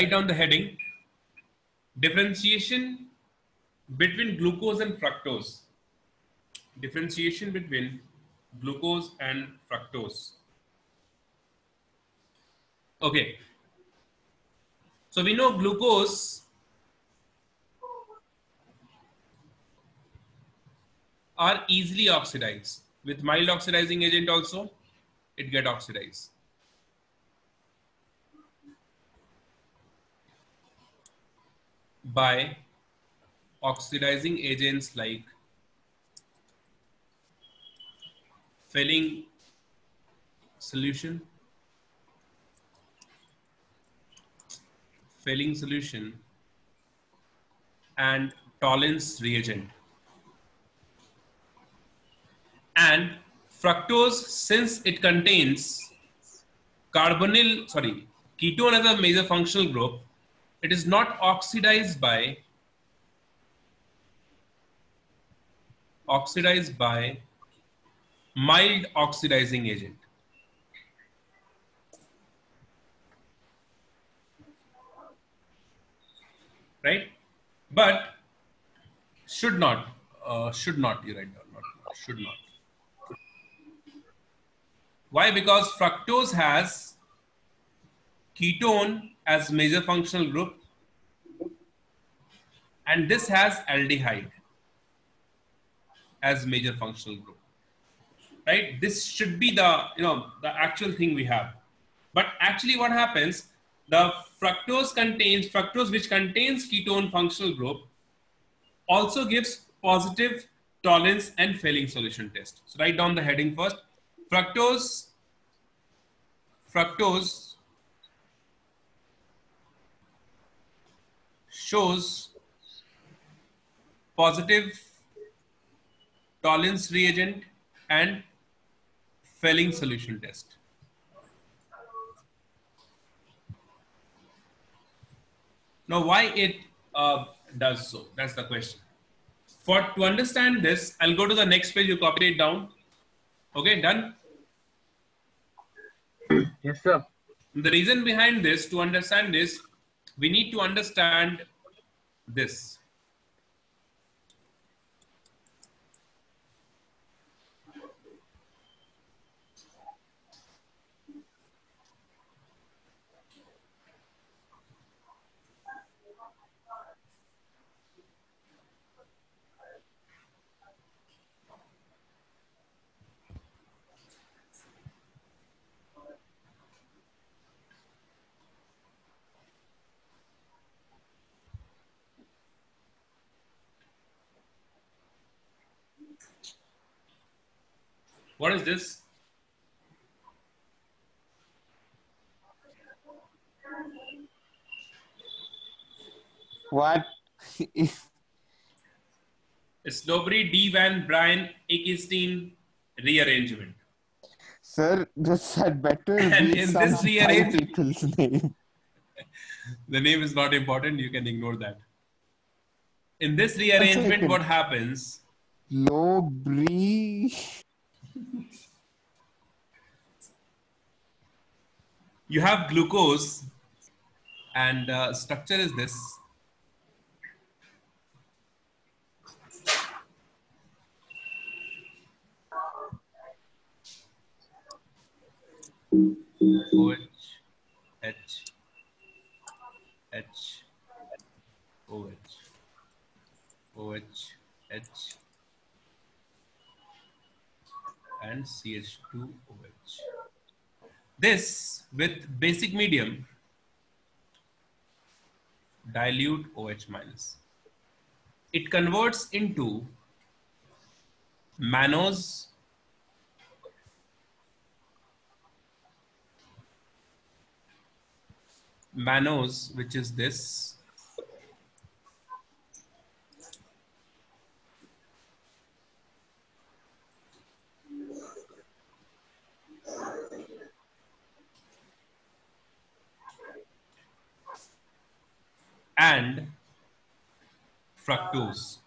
write down the heading, differentiation between glucose and fructose. Differentiation between glucose and fructose. Okay. So we know glucose are easily oxidized. With mild oxidizing agent also, it get oxidized. By oxidizing agents like Fehling solution. Fehling solution and Tollens reagent. And fructose, since it contains carbonyl, sorry, ketone as a major functional group, it is not oxidized by mild oxidizing agent. Right, but should not you write down, should not. Why? Because fructose has ketone as major functional group, and this has aldehyde as major functional group. Right, this should be the, you know, the actual thing we have, but actually what happens, the fructose which contains ketone functional group also gives positive Tollens and Fehling solution test. So write down the heading first. Fructose shows positive Tollens reagent and Fehling solution test. Now, why it does so? That's the question. To understand this, I'll go to the next page. You copy it down. Okay, done? Yes, sir. The reason behind this, to understand this, we need to understand this. What is this? What? It's Lobry de Bruyn–van Ekenstein rearrangement. Sir, this had better and be in this rearrangement. The name is not important. You can ignore that. In this rearrangement, what happens? Lobry. You have glucose, and structure is this. OH, and CH2OH. This with basic medium, dilute OH-. It converts into mannose which is this, and fructose.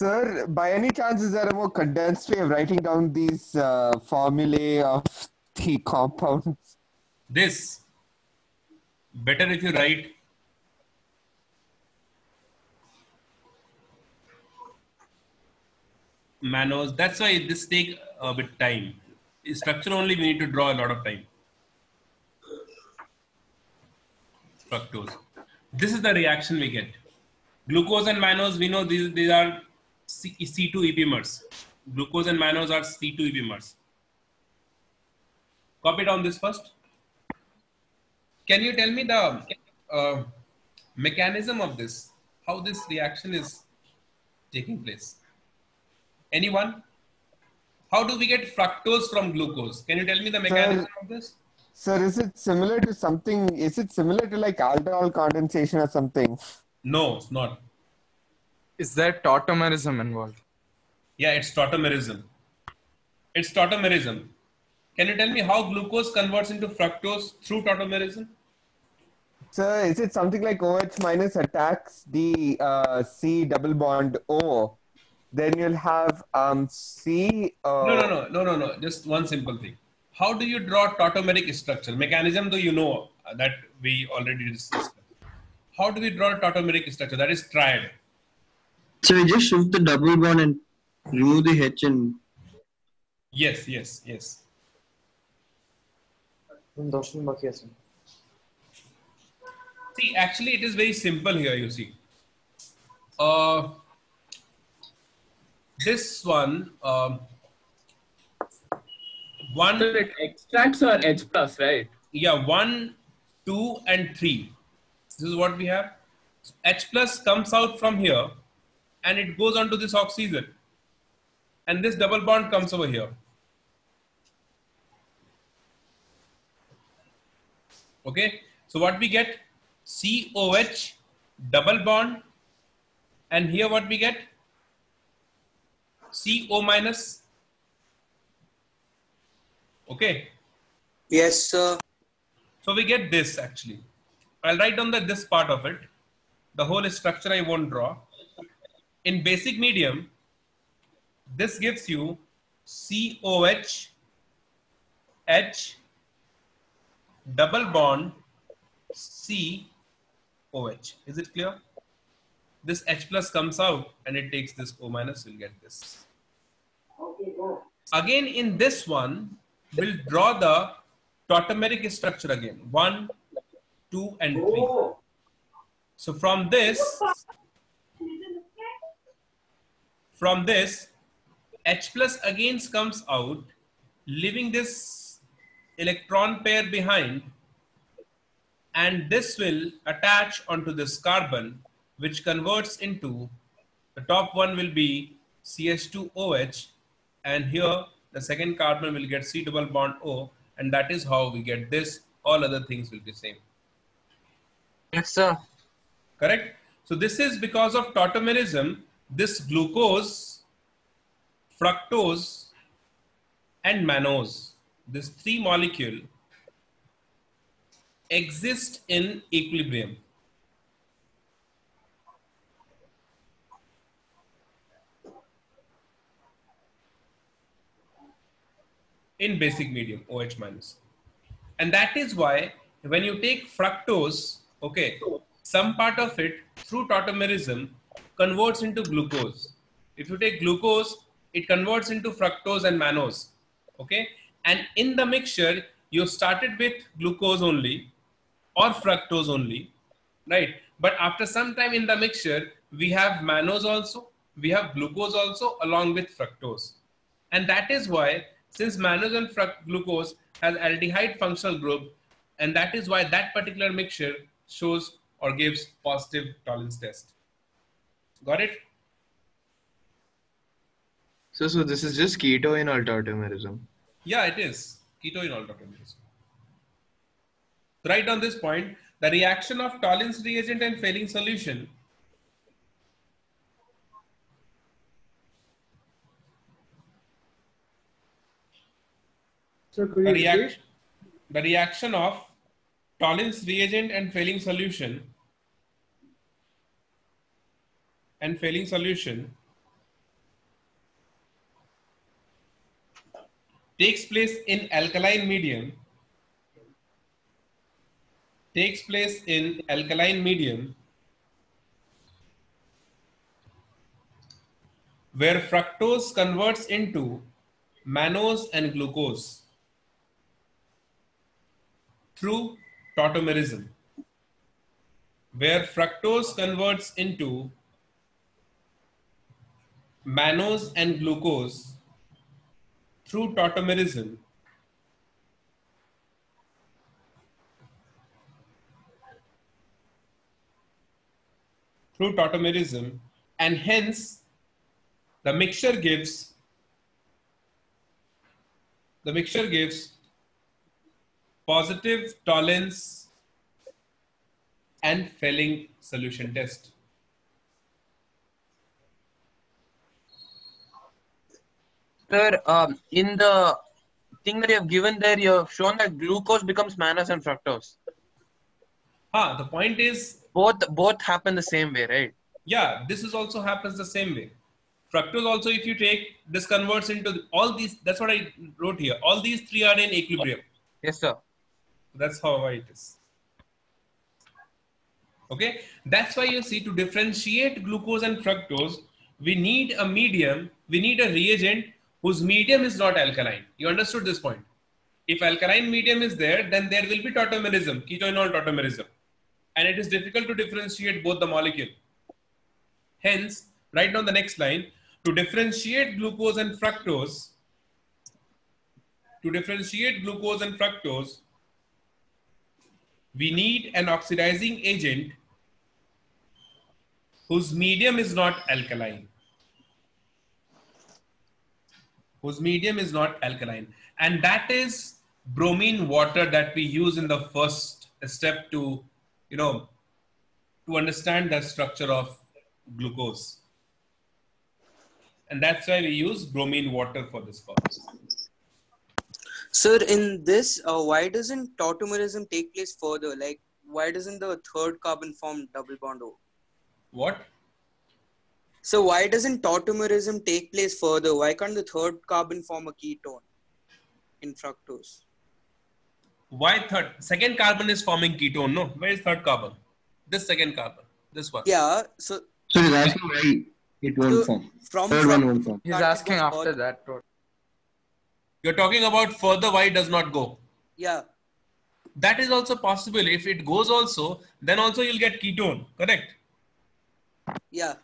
Sir, by any chance, is there a more condensed way of writing down these formulae of the compounds? This. Better if you write. Manos. That's why this takes a bit time. Structure only we need to draw a lot of time. Fructose. This is the reaction we get. Glucose and mannose, we know these are C2 epimers. Glucose and mannose are C2 epimers. Copy down this first. Can you tell me the mechanism of this? How this reaction is taking place? Anyone? How do we get fructose from glucose? Can you tell me the mechanism of this? Sir, is it similar to something? Is it similar to like aldehyde condensation or something? No, it's not. Is there tautomerism involved? Yeah, it's tautomerism. It's tautomerism. Can you tell me how glucose converts into fructose through tautomerism? Sir, is it something like OH minus attacks the C double bond O? Then you'll have C. No. Just one simple thing. How do you draw tautomeric structure? Mechanism, though you know that we already discussed. How do we draw a tautomeric structure? That is triad. So we just shift the double bond and remove the H and... Yes. See, actually it is very simple here, you see. This one... So it extracts or H plus, right? Yeah, 1, 2 and 3. This is what we have. So H plus comes out from here and it goes on to this oxygen. And this double bond comes over here. Okay. So what we get? COH double bond. And here what we get? CO minus. Okay. Yes, sir. So we get this actually. I'll write down this part of it. The whole structure I won't draw. In basic medium, this gives you COH, H, double bond, COH. Is it clear? This H plus comes out and it takes this O minus, we'll get this. Again, in this one, we'll draw the tautomeric structure again. 1, 2 and 3. So from this H plus again comes out, leaving this electron pair behind, and this will attach onto this carbon, which converts into the top one will be CH2OH, and here the second carbon will get C double bond O, and that is how we get this. All other things will be same. Yes, sir. Correct. So this is because of tautomerism. This glucose, fructose, and mannose, this three molecule exist in equilibrium. In basic medium, OH minus. And that is why when you take fructose, okay, some part of it through tautomerism converts into glucose. If you take glucose, it converts into fructose and mannose. Okay, and in the mixture, you started with glucose only or fructose only, right? But after some time in the mixture, we have mannose also, we have glucose also along with fructose. And that is why, since mannose and glucose has aldehyde functional group, and that is why that particular mixture shows or gives positive Tollens test. Got it? So this is just ketoinol tautomerism. Yeah, it is. Ketoinol tautomerism. Right on this point, the reaction of Tollens reagent and Fehling solution takes place in alkaline medium where fructose converts into mannose and glucose through tautomerism. Where fructose converts into mannose and glucose through tautomerism, and hence the mixture gives positive Tollens and Fehling solution test. Sir, in the thing that you have given there, you have shown that glucose becomes mannose and fructose. Ah, the point is both happen the same way, right? Yeah, this is also happens the same way. Fructose also, if you take, this converts into all these. That's what I wrote here. All these three are in equilibrium. Yes, sir. That's how it is. Okay, that's why you see, to differentiate glucose and fructose, we need a medium. We need a reagent whose medium is not alkaline. You understood this point? If alkaline medium is there, then there will be tautomerism, ketoenol tautomerism, and it is difficult to differentiate both the molecule. Hence, write down the next line. To differentiate glucose and fructose, we need an oxidizing agent whose medium is not alkaline, and that is bromine water that we use in the first step to, you know, to understand the structure of glucose, and that's why we use bromine water for this purpose. Sir, in this, why doesn't tautomerism take place further? Like, why doesn't the third carbon form double bond O? What? So why doesn't tautomerism take place further? Why can't the third carbon form a ketone in fructose? Why third? Second carbon is forming ketone, no? Where is third carbon? This second carbon, this one. Yeah, so... So he's asking why it won't form. Third one won't form. He's asking after that. You're talking about further why it does not go. Yeah. That is also possible. If it goes also, then also you'll get ketone, correct? Yeah.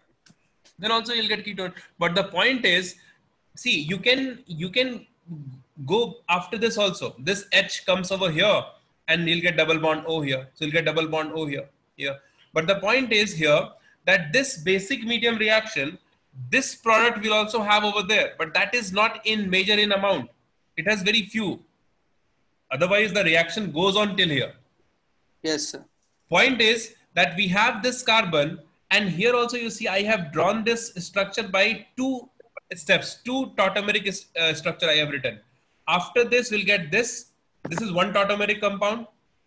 Then also you'll get ketone. But the point is, see, you can go after this also. This H comes over here and you'll get double bond O here. So you'll get double bond O here. Yeah. But the point is here that this basic medium reaction, this product will also have over there, but that is not in major in amount. It has very few. Otherwise the reaction goes on till here. Yes, sir. Point is that we have this carbon, and here also you see I have drawn this structure by two steps, two tautomeric structure I have written. After this we'll get this. This is one tautomeric compound,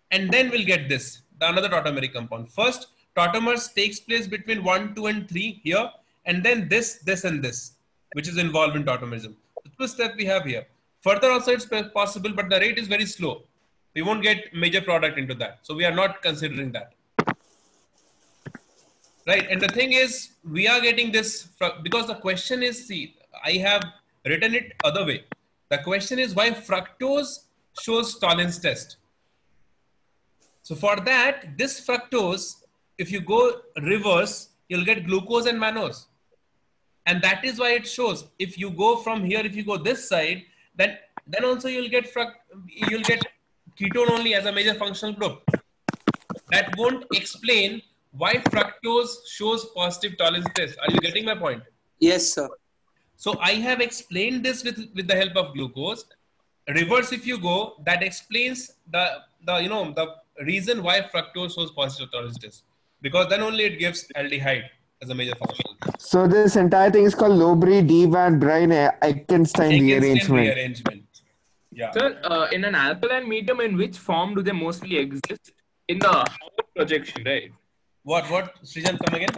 and then we'll get this, the another tautomeric compound. First, tautomers takes place between 1, 2 and 3 here, and then this and this, which is involved in tautomerism. The first step we have here. Further also it's possible, but the rate is very slow. We won't get major product into that. So we are not considering that. Right, and the thing is, we are getting this because the question is, see, I have written it other way. The question is why fructose shows Tollens test. So for that, this fructose, if you go reverse, you'll get glucose and mannose. And that is why it shows. If you go from here, if you go this side, then also you'll get ketone only as a major functional group. That won't explain why fructose shows positive Tollens test. Are you getting my point? Yes, sir. So I have explained this with the help of glucose. Reverse, if you go, that explains the reason why fructose shows positive Tollens test. Because then only it gives aldehyde as a major functional group. So this entire thing is called Lobry de Bruyn–van Ekenstein rearrangement. Yeah. Sir, in an alkaline medium, in which form do they mostly exist? In the Haworth projection, right? What? Srijan, come again?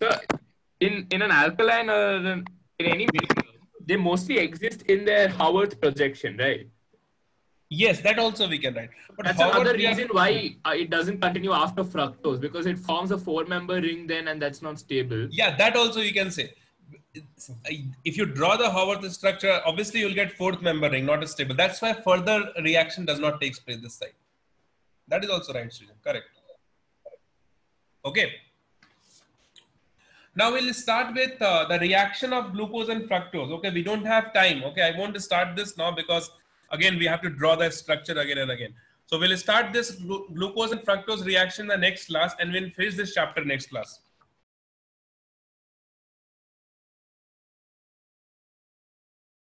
Sir, in an alkaline or in any medium, they mostly exist in their Haworth projection, right? Yes, that also we can write. But that's Haworth another reason why it doesn't continue after fructose, because it forms a 4-member ring then, and that's not stable. Yeah, that also you can say. If you draw the Haworth structure, obviously you'll get 4th member ring, not a stable. That's why further reaction does not take place this side. That is also right, Srijan. Correct. Okay. Now we'll start with the reaction of glucose and fructose. Okay, we don't have time. Okay, I want to start this now because again we have to draw the structure again and again. So we'll start this glucose and fructose reaction in the next class, and we'll finish this chapter next class.